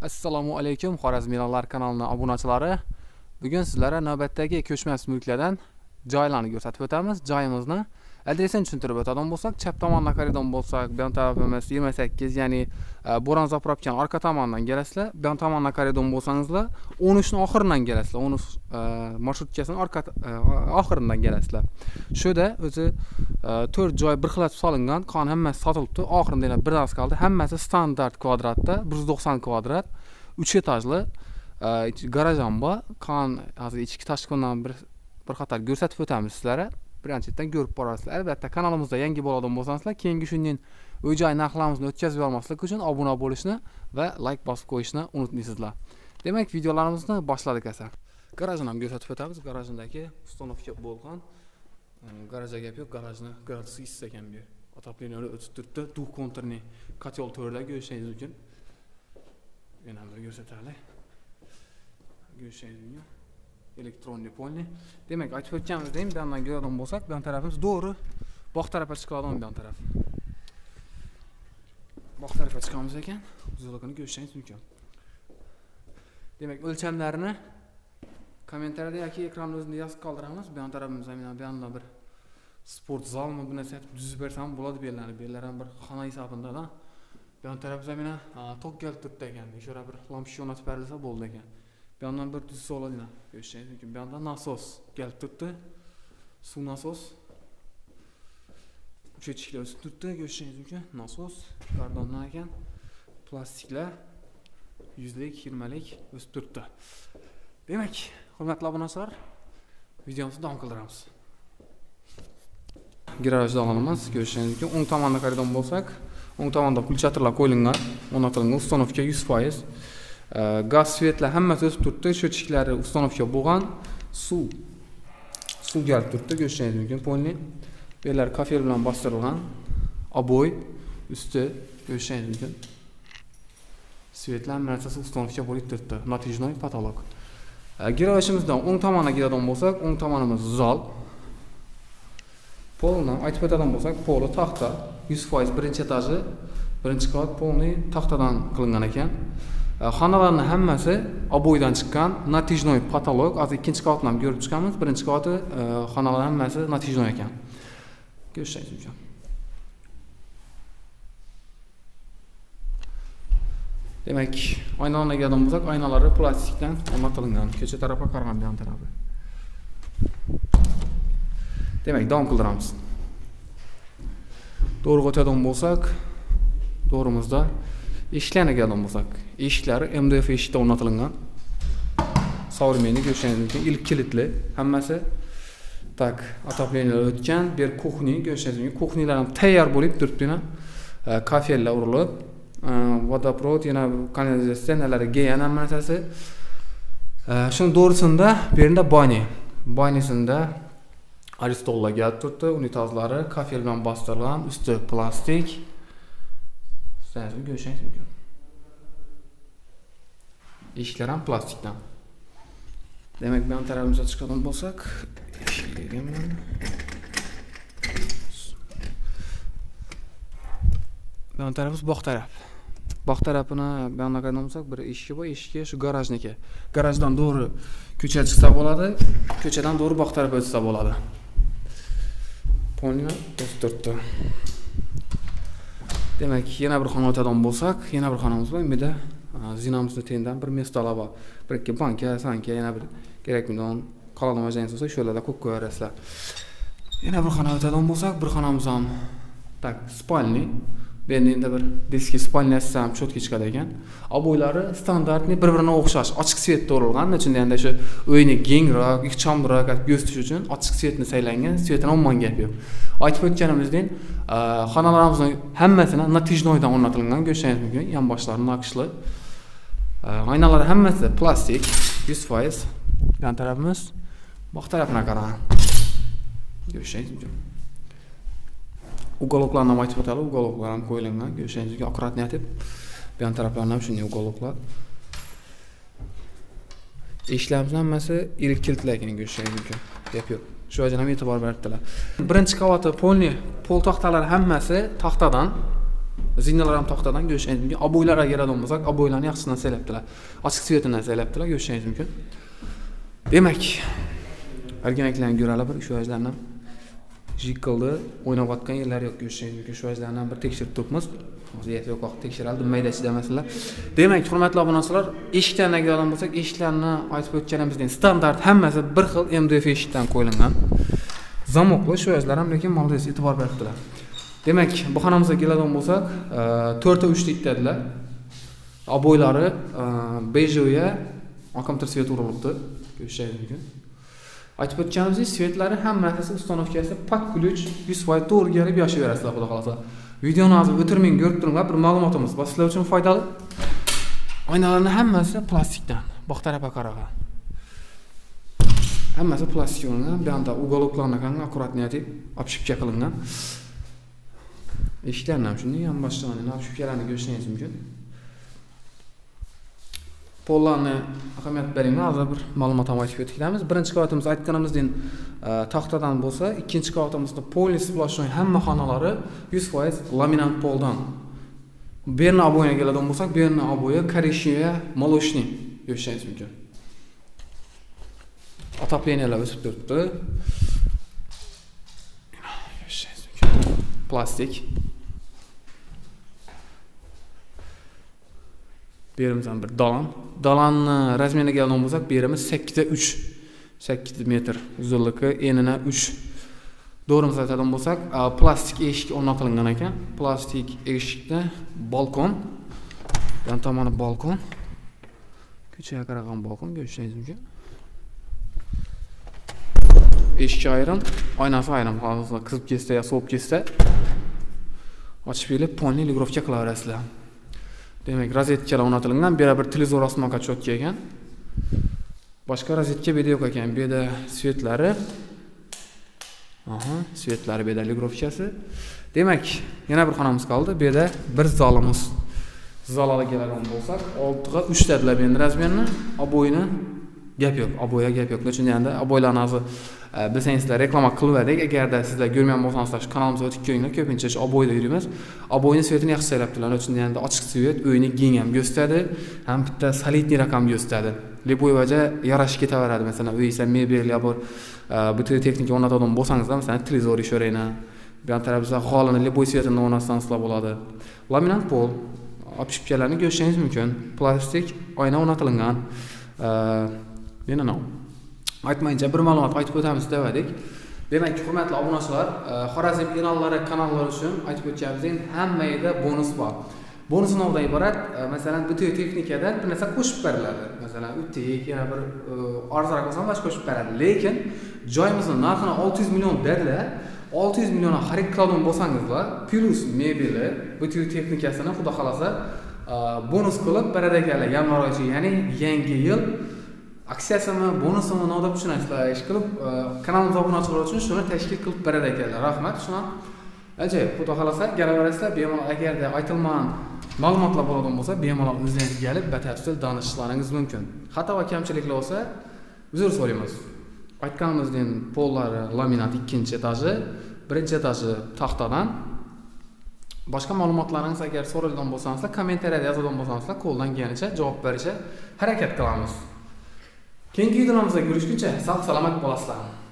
Assalomu alaykum Xorazm E'lonlar kanalining obunachilari. Bugün sizlere navbatdagi ko'chmas mulklardan joylarni ko'rsatib o'tamiz. Joyimizni adresini tushuntirib o'tadigan bo'lsak, chap tomondan koridordan bo'lsak, bu tarafimiz 28, ya'ni bo'ron zaprab ketgan orqa tomondan kelasizlar. Bu tomondan koridordan bo'lsangizlar, 13 ning oxiridan kelasizlar. 13 marshrutchasining orqa oxiridan kelasizlar. Shunda o'zi 4 joy bir xil solingan, qon hammasi sotilibdi. Oxirida yana bir narsa qoldi. Hammasi standart kvadratda, 190 kvadrat, 3 etajli garaj ham bor. Qon hozir ichki tashqindan bir qator ko'rsatib o'tamiz sizlarga. Birinchidan ko'rib borasizlar. Albatta kanalimizda yangi bo'ladigan bo'lsangiz, keyingi shundan uy-joy narxlarimizni o'tkazib yormaslik uchun obuna bo'lishni va like bosib qo'yishni unutmaysizlar. Demak, videolarimizni boshladik asar. Garajni ham ko'rsatib o'tamiz. Garajindagi ustanovka bo'lgan garajga gap yo'q, garajni gradus issiq ekan bu. Otopleniyani o'tib turibdi. Duh konturni katyol to'rda ko'rishingiz uchun. Yana bir ko'rsataylik. Ko'rishingiz uchun. Elektronli polni. Demek aytib o'tganimizdek, bu yandan ko'radigan bo'lsak, bu tarafimiz doğru. Boq tarafga chiqadigan bu taraf. Boq tarafga chiqamiz ekan, uzunligini ko'rishingiz mumkin. Demak, o'lchamlarini kommentariyada yoki ekranni o'zida yozib qoldiramiz. Bu tarafimiz zamindan bu yandan bir sport zalmi bu narsa tuzib bersam bo'ladi bellarni. Bellar ham bir xona hisobindadan. Bu taraf zamindan to'q kelib turibdi ekan. Shura bir lampishka o'rnatib berilsa bo'ldi ekan. Bir yandan bir düz soladığına görüşeceğiz. Çünkü bir yandan nasos gelip tuttu. Su nasos. Üçe çikler üstü tuttu. Görüşeceğiz çünkü nasos. Kardonlarken plastikler yüzlik, 20'lik üstü tuttu. Demek hürmetli abonalar videomuzu devam kıldırırız. Garajda alanımız görüşeceğiz çünkü 10 tamanda karidan bulsak 10 tamanda kulçatırla koyulunlar. 10 atılınca ustanovka 100%. Gaz svetlar hammasi o'sib turibdi. Shochiklari ustanovka bo'lgan. Suv kelib turibdi, ko'rishingiz mumkin. Polni belar kafer bilan bostirilgan. Oboy usti ko'rishingiz mumkin. Svetlar narsasi ustanovka bo'lib turibdi. Natijnoy patolog. Garajimizdan o'ng tomonga kiradigan bo'lsak, o'ng tomonimiz zal. Polni aytib o'tadigan bo'lsak, poli taxta, 100% birinchi etaji, birinchi qavat polni taxtadan qilingan ekan. Xonalarning hammasi oboydan chiqqan, natijnoy patolog. Hozir ikkinchi qavatdan ko'rib chiqamiz. Birinchi qavati xonalar hammasi natijnoy ekan. Ko'rishingiz mumkin. Demak, oynalarga keladigan bo'lsak, oynalari plastikdan o'rnatilgan. Ko'cha tarafiga qaragan bu tarafi. Demak, davom qildiramiz. To'g'riga o'tadigan bo'lsak, to'g'rimizda eshiklarga keladigan bo'lsak, eshiklari MDF eshikda o'rnatilgan. Savremeniy ko'rishingiz mumkin, ilk kilitli, hammasi tak atopleniylar o'tgan, bu yer kuxni ko'rishingiz mumkin. Kuxnilar ham tayyor bo'lib turibdi, yana kafellar urilib, vodoprovod, yana kanalizatsiyalarga yana narsasi. Shuni to'g'risida bu yerda banyasinda aristollar kelib turibdi, unitazlari kafel bilan bostirilgan, usti plastik. Sizlarni ko'rishingiz mumkin. Eshiklar ham plastikdan. Demak, bu tarafimizga chiqadigan bo'lsak, eshiklarimiz. Bu tarafimiz boq taraf. Boq tarafini bu yoqqa qarab bo'lsak, bir eshik bor, eshikka shu garajniki. Garajdan to'g'ri ko'cha chiqsa bo'ladi, ko'chadan to'g'ri boq tarafga o'tsa bo'ladi. Polni o'stirdi. Demek yana bir xona o'tadigan bo'lsak, yana bir xonamiz bor. Menda zinamizni tendan bir mesto lava, bir ikki banka, sanki yana bir kerakmidan qoladigan majans bo'lsa, shularda ko'p ko'rasizlar. Yana bir xona o'tadigan bo'lsak, bir xonamiz ham tak spalni. Bu endi bir diski spalnasi ham cho'tga chiqadi ekan. Oboylari standartni bir-biriga o'xshash, ochiq svetda o'rilgan. Chunki endi shu uyni kengroq, ixchamroq ko'rsatish uchun ochiq svetni saylangan. Svetdan umuman gap yo'q. Aytib o'tganimizdek, xonalarimizni hammasini natijnoydan o'rnatilgan, ko'rishingiz mumkin. Yonboshlari naqshli. Oynalar hammasi plastik, 100%. Yan tarafimiz boq tarafga qarang. Ko'rishingiz mumkin. Uqaloqlarni ham aytib o'tadi, uqaloqlar ham qo'yilgan. Ko'rishingiz mumkin, akkuratni aytib. Bu yon taraflarni ham shunday uqaloqlar. Eshiklarimiz hammasi ilk kilitlagan, ko'rishingiz mumkin. Gap yo'q. Shu yerdan ham e'tibor berdilar. Birinchi qavati polni, pol taxtalari hammasi taxtadan. Zinalar ham toxtadan ko'rishingiz mumkin. Aboylar agar bo'lmasak, aboylarni yaxshisidan saylayaptilar. Ochiq svetidan saylayaptilar, ko'rishingiz mumkin. Demak, organiklarni ko'rala bir shu ajlardan jikildi, o'ynab atgan yerlari yo'q ko'rishingiz mumkin. Shu ajlardan bir tekshirib turibmiz. Hozir esa yo'q vaqt tekshiraldi, maydachi demasizlar. Demak, hurmatli obunachilar, eshikdan agar bo'lsak, eshiklarni aytib o'tganimizdan standart hammasi bir xil MDF eshikdan qo'yilgan. Zamoqli shu ajlar ham lekin maldes e'tibor beribdilar. Demak, bu xonamizga keladigan bo'lsak, 4:3lik dedilar. Aboylari bejoya oqimtir svet urilibdi. Ko'rishingiz mumkin. Aytib o'tganimizdek, svetlari hammasi ustanovkasi pak ключ 100% to'g'rigarib yashaverasizlar, xudo xolasa. Videoni hozir o'tirmang, ko'rib turinglar, bir ma'lumotimiz bor sizlar uchun foydali. Oynalarning hammasi plastikdan. Boq tarafga qaragan. Hammasi plastik o'rnidan, bu yerda ugaloklangan, akkuratniyati obshipka qilingan. Eshiklarni ham shunday ham boshdan ham obshipkalarni ko'rishingiz mumkin. Pollarni ahamiyat beringlar, hozir bir ma'lumot ham aytib o'tganmiz. Birinchi qavatimiz aytganimizdan taxtadan bo'lsa, ikkinchi qavatimizda polis plashoy hamma xonalari 100% laminat poldan. Berna aboyaga keladigan bo'lsak, berna aboya koreshiya maloshni ko'rishingiz mumkin. Отоплениялар o'sib turibdi. Plastik. Berimizdan bir dalan. Dalanni razmeriga keladigan bo'lsak, berimiz 8:3. 8 metr uzunligi, enini 3. To'g'rimizga aytadigan bo'lsak, plastik eshik o'rnatilgan ekan. Plastik eshikda balkon. Yon tomoni balkon. Ko'chaga qaragan balkon ko'rishingiz mumkin. Eshikka ayrim, oynasi ayrim. Hozir qizib ketsa yoki so'lib ketsa ochib kelib, polni ligrovka qilaverasizlar. Demak, rozetkalar o'rnatilgan, bu yerda bir televizor osmoqqa chotka ekan. Boshqa rozetka bu yerda yo'q ekan. Bu yerda svetlari. Aha, svetlari bu yerda ligrovkasi. Demak, yana bir xonamiz qoldi. Bu yerda bir zalimiz. Zalga keladigan bo'lsak, 6:3 dedilar bu endi razmerni, aboyni gap yo'q, aboya gap yo'q. Chunki endi aboylarni hozir bilsangizlar reklama qilvadik. Agarda sizlar ko'rmagan bo'lsangiz, kanalimizga o'tib kelinglar. Ko'pincha aboyda yuramiz. Aboyning svetini yaxshi saylayaptilar. Chunki endi ochiq svet uyni keng ham ko'rsatadi, ham bitta solidniy raqam ko'rsatadi. Liboyvaja yarashib ketaveradi. Masalan, uyingizda mebel yoki butun texnika o'rnatadigan bo'lsangiz, masalan, televizor ishorayni, bu yon tarafda xolini liboy svetini o'rnatsangiz bo'ladi. Laminat pol, obshipkalarni ko'rishingiz mumkin. Plastik oyna o'rnatilgan. Yana nima? Aytmayincha bir ma'lumot aytib o'tamiz devadik. Demak, hurmatli obunachilar, Xorazm E'lonlari kanallari uchun aytib o'tganimizdek, hamma yerda bonus bor. Bonus nimadan iborat? Masalan, bitiy texnikadan bir narsa qo'shib beriladi. Masalan, o'tdik, yana bir arzlar qilsam boshqa qo'shib beradi. Lekin joyimizni narxini 600 million dedilar. 600 millionga xarid qiladigan bo'lsangizlar, plus mebeli, bitiy texnikasini xudo xolasa bonus qilib beradiganlar yanvar oyicha, ya'ni yangi yil aksiyasini, bonusini noda tushunasizlar. Ish qilib, kanalimizga obunachilar uchun shuni tashkil qilib berar ekanlar. Rahmat. Shuni ajoyib, xudo xolasa, galaverasizlar. Bemalol agarda aytilmagan ma'lumotlar bo'ladigan bo'lsa, bemalol o'zingizga kelib, batafsil danishlaringiz mumkin. Xato va kamchiliklar bo'lsa, uzr so'raymiz. Aytganimizdek, pollari laminat 2-etaji, 1-etaji taxtadan. Boshqa ma'lumotlaringiz agar so'raladigan bo'lsangiz, kommentariyada yozadigan bo'lsangiz, qo'ldan kelganicha javob berishga harakat qilamiz. Keyingi videomizda ko'rishguncha sog'-salomat bo'lasizlar.